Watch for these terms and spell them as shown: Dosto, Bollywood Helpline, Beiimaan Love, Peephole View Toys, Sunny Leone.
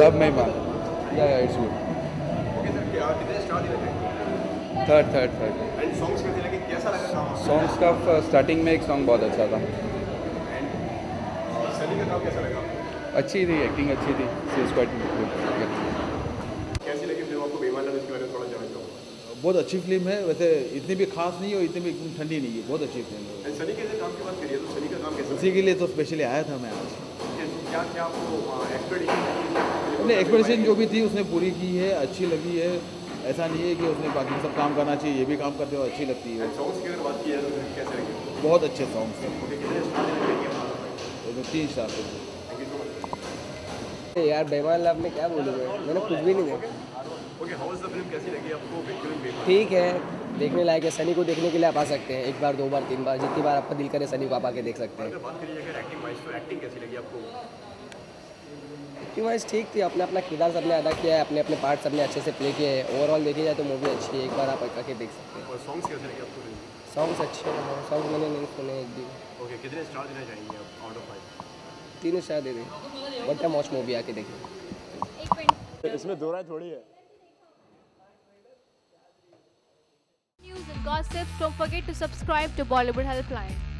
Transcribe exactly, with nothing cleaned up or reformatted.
love my mom. Yeah, yeah, it's good. Okay sir, क्या कितने star दिए थे? Third, third, third. And songs में लगे कैसा लगा काम? Songs का starting में एक song बहुत अच्छा था. And Sunny का काम कैसा लगा? अच्छी थी, acting अच्छी थी. She is quite good. कैसी लगी फिल्म आपको बेईमान लव? इसके बारे में थोड़ा जानना चाहूँगा. बहुत अच्छी फिल्म है. वैसे इतनी भी खास नहीं है और इतनी भी एकदम ठंडी नहीं है. बहुत अच्छी फिल्म है. सनी के काम की बात करिए तो सनी का काम कैसा? सनी के लिए तो स्पेशली आया था मैं आज. क्या क्या आपको एक्सपेक्टेशन? नहीं, एक्सपेक्टेशन जो भी थी उसने पूरी की है. अच्छी लगी है. ऐसा नहीं है कि उसने बाकी सब काम करना चाहिए. ये भी काम करते हो अच्छी लगती है. सॉन्ग्स की अगर बात की जाए कैसे लगे? बहुत अच्छे सॉन्ग्स हैं. तीन स्टार. यार बेईमान लव में क्या बोलूँगा, मैंने कुछ भी नहीं देखा. ठीक है, देखने लायक है. सनी को देखने के लिए आप आ सकते हैं. एक बार, दो बार, तीन बार, जितनी बार आपका दिल करे सनी को आप आके देख सकते हैं. एक्टिंग वाइज ठीक थी. अपना अपना किरदार सबने अदा किया है, अपने अपने पार्ट सबने अच्छे से प्ले किए हैं. ओवरऑल देखी जाए तो मूवी अच्छी है. एक बार आप आके देख सकते हैं. सॉन्ग्स अच्छे हैं. सॉन्ग मैंने नहीं सुने एक दिन. तीन स्टार दे दें. बट मौज मूवी आके देखिए. इसमें दो राय थोड़ी है. News and gossip. Don't forget to subscribe to Bollywood Helpline.